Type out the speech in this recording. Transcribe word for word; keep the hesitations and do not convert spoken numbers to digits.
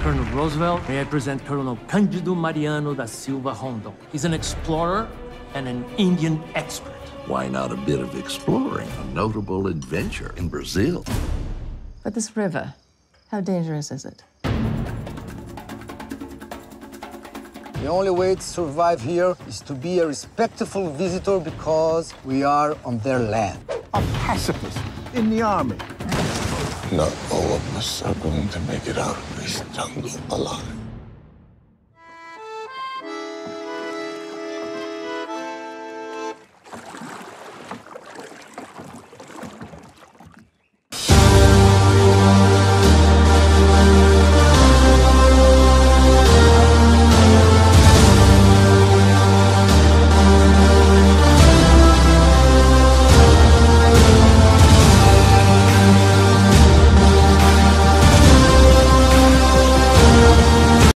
Colonel Roosevelt, may I present Colonel Cândido Mariano da Silva Rondo. He's an explorer and an Indian expert. Why not a bit of exploring? A notable adventure in Brazil. But this river, how dangerous is it? The only way to survive here is to be a respectful visitor because we are on their land. A pacifist in the army. Not all of us are going to make it out of this jungle alive.